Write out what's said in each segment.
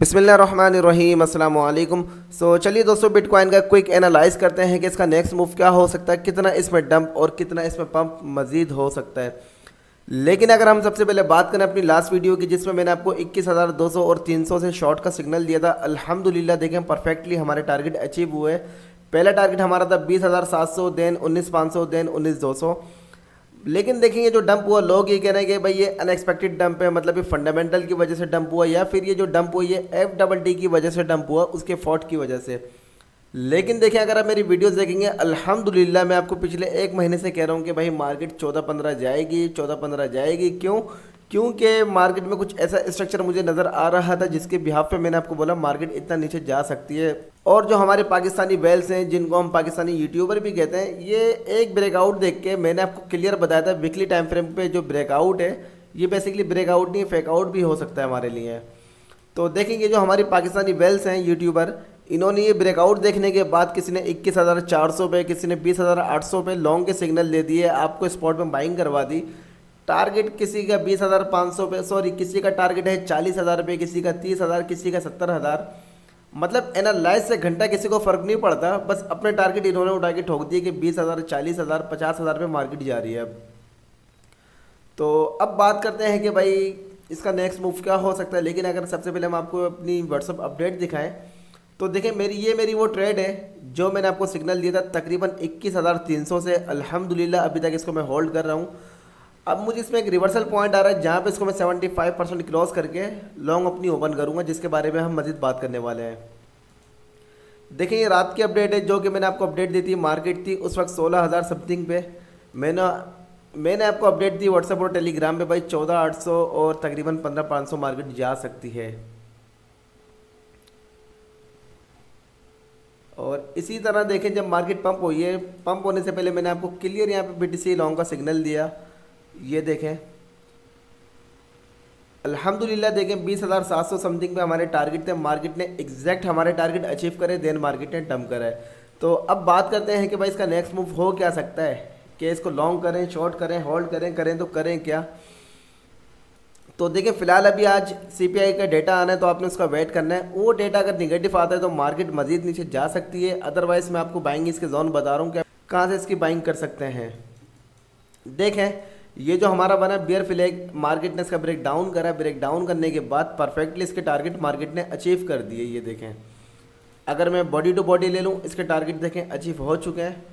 बिस्मिल्लाहिर्रहमानिर्रहीम अस्सलाम वालेकुम। सो चलिए दोस्तों, बिटकॉइन का क्विक एनालाइज करते हैं कि इसका नेक्स्ट मूव क्या हो सकता है, कितना इसमें डंप और कितना इसमें पंप मजीद हो सकता है। लेकिन अगर हम सबसे पहले बात करें अपनी लास्ट वीडियो की, जिसमें मैंने आपको 21,200 और 300 से शॉर्ट का सिग्नल दिया था, अल्हम्दुलिल्लाह देखें परफेक्टली हमारे टारगेट अचीव हुए। पहला टारगेट हमारा था 20,700, देन 19,500, देन 19,200। लेकिन देखेंगे जो डंप हुआ, लोग ये कह रहे हैं कि भाई ये अनएक्सपेक्टेड डंप है, मतलब ये फंडामेंटल की वजह से डंप हुआ, या फिर ये जो डंप हुई है FDD की वजह से डंप हुआ, उसके फॉल्ट की वजह से। लेकिन देखें, अगर आप मेरी वीडियोस देखेंगे, अल्हम्दुलिल्लाह मैं आपको पिछले एक महीने से कह रहा हूँ कि भाई मार्केट 14-15 जाएगी, 14-15 जाएगी। क्योंकि मार्केट में कुछ ऐसा स्ट्रक्चर मुझे नज़र आ रहा था जिसके बिहाफ पे मैंने आपको बोला मार्केट इतना नीचे जा सकती है। और जो हमारे पाकिस्तानी वेल्स हैं, जिनको हम पाकिस्तानी यूट्यूबर भी कहते हैं, ये एक ब्रेकआउट देख के मैंने आपको क्लियर बताया था वीकली टाइम फ्रेम पे जो ब्रेकआउट है, ये बेसिकली ब्रेकआउट नहीं, फेकआउट भी हो सकता है हमारे लिए। तो देखेंगे जो हमारी पाकिस्तानी वेल्स हैं यूट्यूबर, इन्होंने ये ब्रेकआउट देखने के बाद किसी ने 21,400 पे, किसी ने 20,800 पे लॉन्ग के सिग्नल दे दिए, आपको स्पॉट में बाइंग करवा दी। टारगेट किसी का 20,500 पे, सॉरी किसी का टारगेट है 40,000 पे, किसी का 30,000, किसी का 70,000। मतलब एनालाइज से घंटा किसी को फ़र्क नहीं पड़ता, बस अपने टारगेट इन्होंने उठा के ठोक दिए कि 20,000, 40,000, 50,000 पे मार्केट जा रही है। अब तो अब बात करते हैं कि भाई इसका नेक्स्ट मूव क्या हो सकता है। लेकिन अगर सबसे पहले हम आपको अपनी व्हाट्सअप अपडेट दिखाएँ तो देखें, मेरी वो ट्रेड है जो मैंने आपको सिग्नल दिया था तकरीबन 21,300 से। अल्हम्दुलिल्लाह अभी तक इसको मैं होल्ड कर रहा हूँ। अब मुझे इसमें एक रिवर्सल पॉइंट आ रहा है जहाँ पे इसको मैं 75% क्रॉस करके लॉन्ग अपनी ओपन करूँगा, जिसके बारे में हम मज़ीद बात करने वाले हैं। देखें, ये रात की अपडेट है जो कि मैंने आपको अपडेट दी थी। मार्केट थी उस वक्त 16,000 समथिंग पे, मैंने आपको अपडेट दी व्हाट्सएप और टेलीग्राम पे, भाई 14,800 और तकरीबन 15,500 मार्केट जा सकती है। और इसी तरह देखें, जब मार्केट पम्प हुई है, पम्प होने से पहले मैंने आपको क्लियर यहाँ पर BTC लॉन्ग का सिग्नल दिया। ये देखें अल्हम्दुलिल्लाह, देखें 20,700 समथिंग पे हमारे टारगेट थे, मार्केट ने एग्जैक्ट हमारे टारगेट अचीव करे, देन मार्केट ने डंप करे। तो अब बात करते हैं कि भाई इसका नेक्स्ट मूव हो क्या सकता है, कि इसको लॉन्ग करें, शॉर्ट करें, होल्ड करें, तो करें क्या। तो देखें, फ़िलहाल अभी आज CPI का डेटा आना है, तो आपने उसका वेट करना है। वो डेटा अगर निगेटिव आता है तो मार्केट मजीद नीचे जा सकती है, अदरवाइज़ मैं आपको बाइंग इसके जोन बता रहा हूँ कि कहाँ से इसकी बाइंग कर सकते हैं। देखें, ये जो हमारा बना बियर फ्लैग, मार्केट ने इसका ब्रेक डाउन करा, ब्रेक डाउन करने के बाद परफेक्टली इसके टारगेट मार्केट ने अचीव कर दिए। ये देखें, अगर मैं बॉडी टू बॉडी ले लूँ, इसके टारगेट देखें अचीव हो चुके हैं।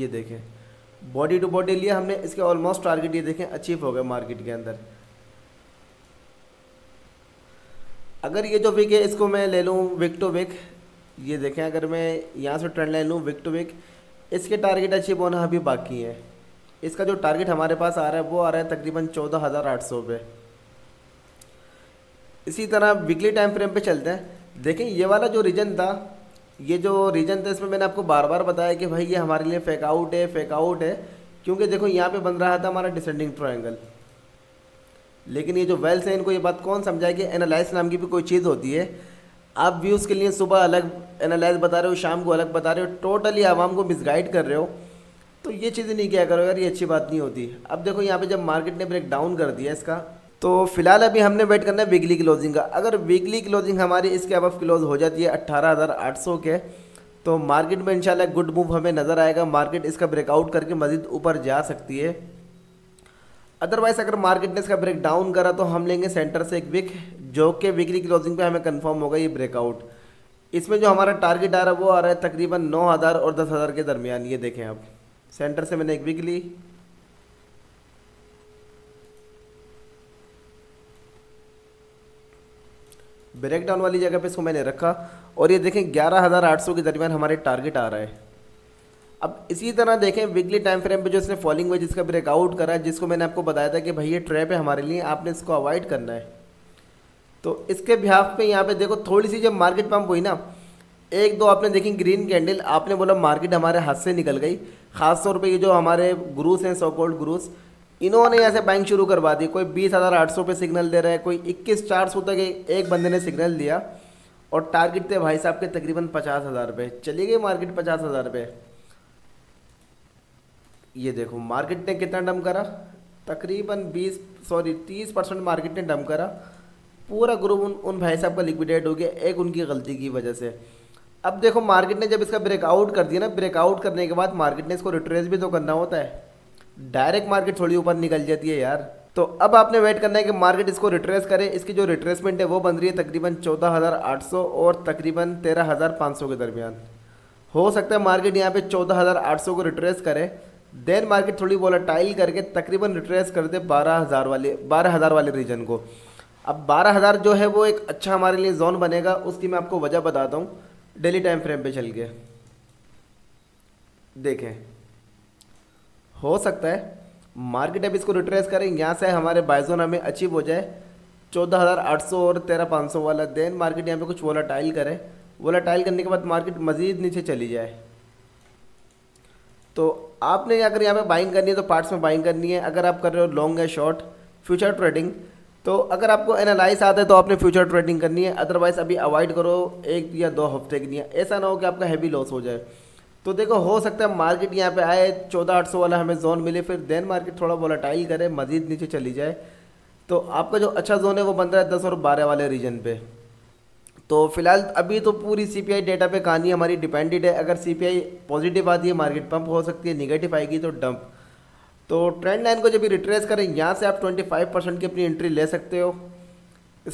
ये देखें, बॉडी टू बॉडी लिया हमने, इसके ऑलमोस्ट टारगेट ये देखें अचीव हो गए मार्केट के अंदर। अगर ये जो विक है इसको मैं ले लूँ विक टू विक, ये देखें अगर मैं यहाँ से ट्रेंड ले लूँ विक टू विक, इसके टारगेट अचीव होना अभी बाकी है। इसका जो टारगेट हमारे पास आ रहा है वो आ रहा है तकरीबन 14,800 पे। इसी तरह वीकली टाइम फ्रेम पे चलते हैं। देखें, ये वाला जो रीजन था, इसमें मैंने आपको बार बार बताया कि भाई ये हमारे लिए फेकआउट है, फेकआउट है। क्योंकि देखो यहाँ पे बन रहा था हमारा डिसेंडिंग ट्रायंगल, लेकिन ये जो वेल्स है इनको ये बात कौन समझाए कि एनालाइज नाम की भी कोई चीज़ होती है। आप व्यूज़ के लिए सुबह अलग एनालाइज बता रहे हो, शाम को अलग बता रहे हो, टोटली आवाम को मिसगाइड कर रहे हो। तो ये चीज़ें नहीं किया करो यार, ये अच्छी बात नहीं होती। अब देखो यहाँ पे जब मार्केट ने ब्रेक डाउन कर दिया इसका, तो फिलहाल अभी हमने वेट करना है वीकली क्लोजिंग का। अगर वीकली क्लोजिंग हमारी इसके अब क्लोज हो जाती है 18,800 के, तो मार्केट में इंशाल्लाह गुड मूव हमें नज़र आएगा, मार्केट इसका ब्रेकआउट करके मज़ीद ऊपर जा सकती है। अदरवाइज़ अगर मार्केट ने इसका ब्रेक डाउन करा तो हम लेंगे सेंटर से एक विक, जो कि वीकली क्लोजिंग पे हमें कंफर्म होगा ये ब्रेकआउट। इसमें जो हमारा टारगेट आ रहा है वो आ रहा है तकरीबन 9,000 और 10,000 के दरमियान। ये देखें, आप सेंटर से मैंने एक विक ली, ब्रेक डाउन वाली जगह पे इसको मैंने रखा, और ये देखें 11,800 के दरमियान हमारे टारगेट आ रहा है। अब इसी तरह देखें वीकली टाइम फ्रेम पे जो इसने फॉलिंग वेजेस का ब्रेकआउट करा, जिसको मैंने आपको बताया था कि भाई ये ट्रैप है हमारे लिए, आपने इसको अवॉइड करना है। तो इसके बिहाफ पे यहाँ पे देखो, थोड़ी सी जब मार्केट पंप हुई ना, एक दो आपने देखी ग्रीन कैंडल, आपने बोला मार्केट हमारे हाथ से निकल गई। ख़ासतौर पर ये जो हमारे गुरूस हैं, सो कॉल्ड गुरूस, इन्होंने यहाँ से बाइंग शुरू करवा दी। कोई 20,800 पे सिग्नल दे रहा है, कोई 21,400 तक एक बंदे ने सिग्नल दिया, और टारगेट थे भाई साहब के तकरीबन 50,000 पे। चली गई मार्केट 50,000 पे। ये देखो मार्केट ने कितना डंप करा, तकरीबन 30% मार्केट ने डंप करा, पूरा ग्रुप उन भाई साहब का लिक्विडेट हो गया एक उनकी गलती की वजह से। अब देखो मार्केट ने जब इसका ब्रेकआउट कर दिया ना, ब्रेकआउट करने के बाद मार्केट ने इसको रिट्रेस भी तो करना होता है, डायरेक्ट मार्केट थोड़ी ऊपर निकल जाती है यार। तो अब आपने वेट करना है कि मार्केट इसको रिट्रेस करे। इसकी जो रिट्रेसमेंट है वो बन रही है तकरीबन 14,800 और तकरीबन 13,500 के दरमियान। हो सकता है मार्केट यहाँ पे 14,800 को रिट्रेस करे, देन मार्केट थोड़ी वोलेटाइल करके तकरीबन रिट्रेस कर दे 12,000 वाले रीजन को। अब 12,000 जो है वो एक अच्छा हमारे लिए जोन बनेगा, उसकी मैं आपको वजह बताता हूँ। डेली टाइम फ्रेम पे चल के देखें, हो सकता है मार्केट अब इसको रिट्रेस करें, यहाँ से हमारे बायजोन हमें अचीव हो जाए 14,800 और 13,500 वाला, देन मार्केट यहाँ पे कुछ वोलाटाइल करे, वोलाटाइल करने के बाद मार्केट मज़ीद नीचे चली जाए। तो आपने अगर यहाँ पे बाइंग करनी है तो पार्ट्स में बाइंग करनी है। अगर आप कर रहे हो लॉन्ग या शॉर्ट फ्यूचर ट्रेडिंग, तो अगर आपको एनालाइज आता है तो आपने फ्यूचर ट्रेडिंग करनी है, अदरवाइज़ अभी अवॉइड करो 1 या 2 हफ्ते के लिए, ऐसा ना हो कि आपका हैवी लॉस हो जाए। तो देखो हो सकता है मार्केट यहाँ पे आए 14,800 वाला हमें जोन मिले, फिर देन मार्केट थोड़ा वोलेटाइल करे मज़ीद नीचे चली जाए। तो आपका जो अच्छा जोन है वो बन रहा है 10 और 12 वाले रीजन पे। तो फिलहाल अभी तो पूरी CPI डेटा पे कहानी हमारी डिपेंडेड है। अगर CPI पॉजिटिव आती है मार्केट पंप हो सकती है, निगेटिव आएगी तो डंप। तो ट्रेंड लाइन को जब भी रिट्रेस करें यहाँ से आप 25% की अपनी एंट्री ले सकते हो।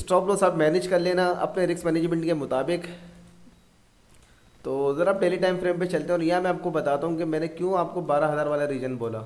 स्टॉप लॉस आप मैनेज कर लेना अपने रिस्क मैनेजमेंट के मुताबिक। तो ज़रा आप डेली टाइम फ्रेम पे चलते हैं और यहाँ मैं आपको बताता हूँ कि मैंने क्यों आपको 12,000 वाला रीजन बोला।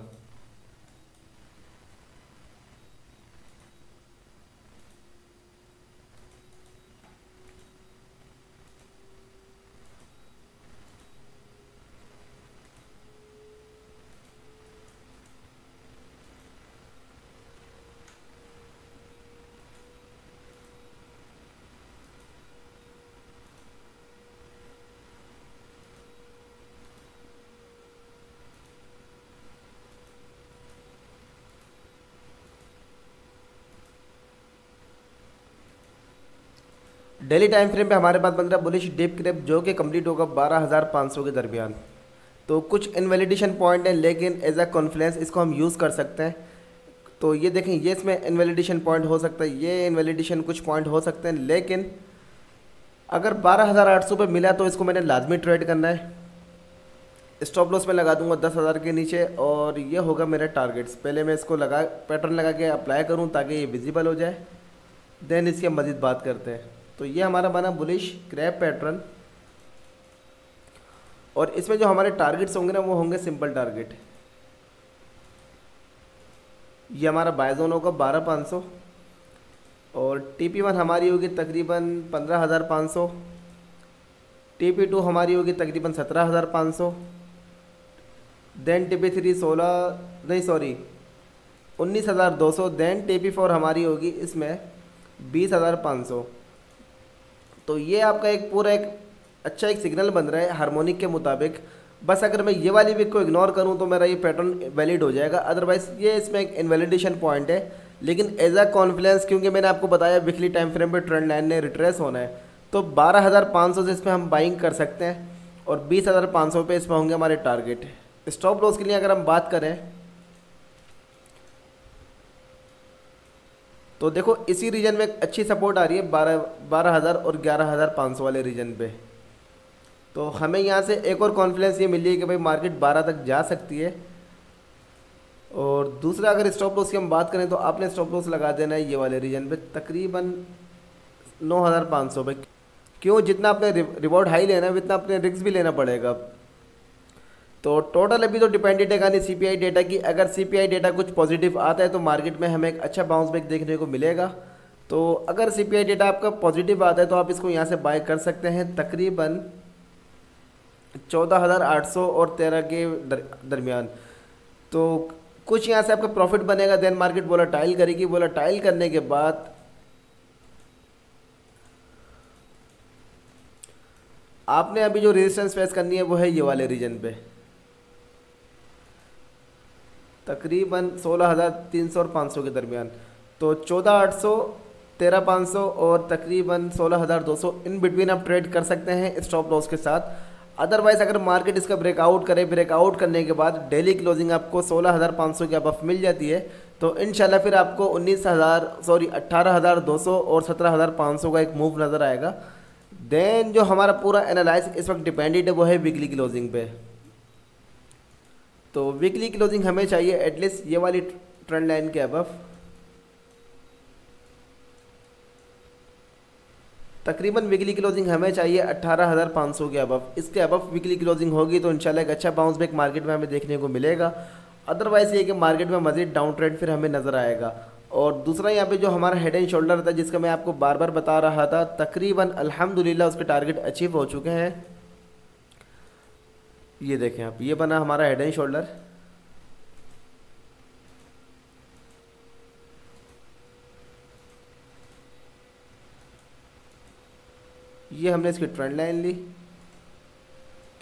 डेली टाइम फ्रेम पे हमारे पास बन रहा है बुलिश डिप क्रैप जो कि कंप्लीट होगा 12,500 के दरमियान। तो कुछ इनवैलिडेशन पॉइंट हैं लेकिन एज अ कॉन्फ्लेंस इसको हम यूज़ कर सकते हैं। तो ये देखें, ये इसमें इनवैलिडेशन पॉइंट हो सकता है, ये इनवैलिडेशन कुछ पॉइंट हो सकते हैं, लेकिन अगर 12,800 पे मिला तो इसको मैंने लाजमी ट्रेड करना है। स्टॉप लॉस में लगा दूंगा 10,000 के नीचे और ये होगा मेरे टारगेट्स। पहले मैं इसको लगा पैटर्न लगा के अप्लाई करूँ ताकि ये विजिबल हो जाए, देन इसकी हम मज़ीद बात करते हैं। तो ये हमारा बना बुलिश क्रैप पैटर्न और इसमें जो हमारे टारगेट्स होंगे ना वो होंगे सिंपल टारगेट। ये हमारा बाय जोन होगा 12,500 और TP1 हमारी होगी तकरीबन 15,500, TP2 हमारी होगी तकरीबन 17,500, देन TP3 19,200, देन TP4 हमारी होगी इसमें 20,500। तो ये आपका एक पूरा एक अच्छा एक सिग्नल बन रहा है हार्मोनिक के मुताबिक। बस अगर मैं ये वाली विक को इग्नोर करूं तो मेरा ये पैटर्न वैलिड हो जाएगा, अदरवाइज़ ये इसमें एक इनवैलिडेशन पॉइंट है। लेकिन एज अ कॉन्फ्लेंस क्योंकि मैंने आपको बताया वीकली टाइम फ्रेम पे ट्रेंड लाइन ने रिट्रेस होना है, तो 12,500 से इसमें हम बाइंग कर सकते हैं और 20,500 पे इसमें होंगे हमारे टारगेट। स्टॉप लॉस के लिए अगर हम बात करें तो देखो इसी रीजन में एक अच्छी सपोर्ट आ रही है 12,000 और 11,500 वाले रीजन पे। तो हमें यहाँ से एक और कॉन्फिडेंस ये मिली है कि भाई मार्केट 12 तक जा सकती है। और दूसरा अगर स्टॉप लॉस की हम बात करें तो आपने स्टॉप लॉस लगा देना है ये वाले रीजन पे तकरीबन 9,500 पे। क्यों, जितना आपने रिवॉर्ड हाई लेना है उतना अपने रिस्क भी लेना पड़ेगा। तो टोटल अभी तो डिपेंडेंट है यानी CPI डेटा की। अगर CPI डेटा कुछ पॉजिटिव आता है तो मार्केट में हमें एक अच्छा बाउंस बैक देखने को मिलेगा। तो अगर CPI डेटा आपका पॉजिटिव आता है तो आप इसको यहाँ से बाय कर सकते हैं तकरीबन 14,800 और 13 के दरमियान। तो कुछ यहाँ से आपका प्रॉफिट बनेगा, देन मार्केट वोलेटाइल करेगी, वोलेटाइल करने के बाद आपने अभी जो रेजिस्टेंस फेस करनी है वो है ये वाले रीजन पे तकरीबन 16,300 और 500 के दरमियान। तो 14,800, 13,500 और तकरीबन 16,200 इन बिटवीन आप ट्रेड कर सकते हैं स्टॉप लॉस के साथ। अदरवाइज़ अगर मार्केट इसका ब्रेकआउट करे, ब्रेकआउट करने के बाद डेली क्लोजिंग आपको 16,500 के अब मिल जाती है तो इंशाल्लाह फिर आपको 18,200 और 17,500 का एक मूव नज़र आएगा। देन जो हमारा पूरा एनालिसिस इस वक्त डिपेंडेड है वो है वीकली क्लोजिंग पे। तो वीकली क्लोजिंग हमें चाहिए एटलीस्ट ये वाली ट्रेंड लाइन के अबव, तकरीबन वीकली क्लोजिंग हमें चाहिए 18,500 के अबव। इसके अबव वीकली क्लोजिंग होगी तो इंशाल्लाह एक अच्छा बाउंस बैक मार्केट में हमें देखने को मिलेगा। अदरवाइज़ ये कि मार्केट में मज़ीद डाउन ट्रेंड फिर हमें नज़र आएगा। और दूसरा यहाँ पे जो हमारा हेड एंड शोल्डर था जिसका मैं आपको बार बार बता रहा था, तकरीबन अल्हम्दुलिल्लाह उसके टारगेट अचीव हो चुके हैं। ये देखें आप, ये बना हमारा हेड एंड शोल्डर। ये हमने इसकी ट्रेंड लाइन ली,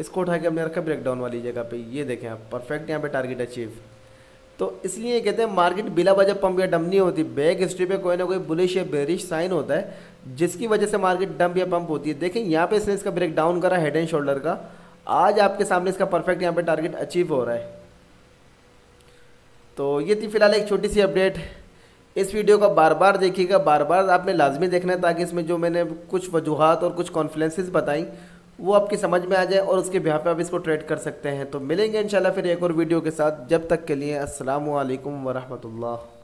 इसको उठा के हमने रखा ब्रेकडाउन वाली जगह पे। ये देखें आप, परफेक्ट यहाँ पे टारगेट अचीव। तो इसलिए कहते हैं मार्केट बिला वजह पम्प या डम नहीं होती, बैक हिस्ट्री पे कोई ना कोई बुलिश या बेरिश साइन होता है जिसकी वजह से मार्केट डंप या पम्प होती है। देखें यहाँ पे इसने इसका ब्रेक डाउन करा हेड एंड शोल्डर का, आज आपके सामने इसका परफेक्ट यहाँ पे टारगेट अचीव हो रहा है। तो ये थी फिलहाल एक छोटी सी अपडेट। इस वीडियो का बार बार देखिएगा, बार बार आपने लाजमी देखना है ताकि इसमें जो मैंने कुछ वजूहत और कुछ कॉन्फ्लेंसेस बताई वो आपकी समझ में आ जाए और उसके बिहाफ पे आप इसको ट्रेड कर सकते हैं। तो मिलेंगे इंशाल्लाह फिर एक और वीडियो के साथ, जब तक के लिए अस्सलाम वालेकुम वरहमतुल्लाह।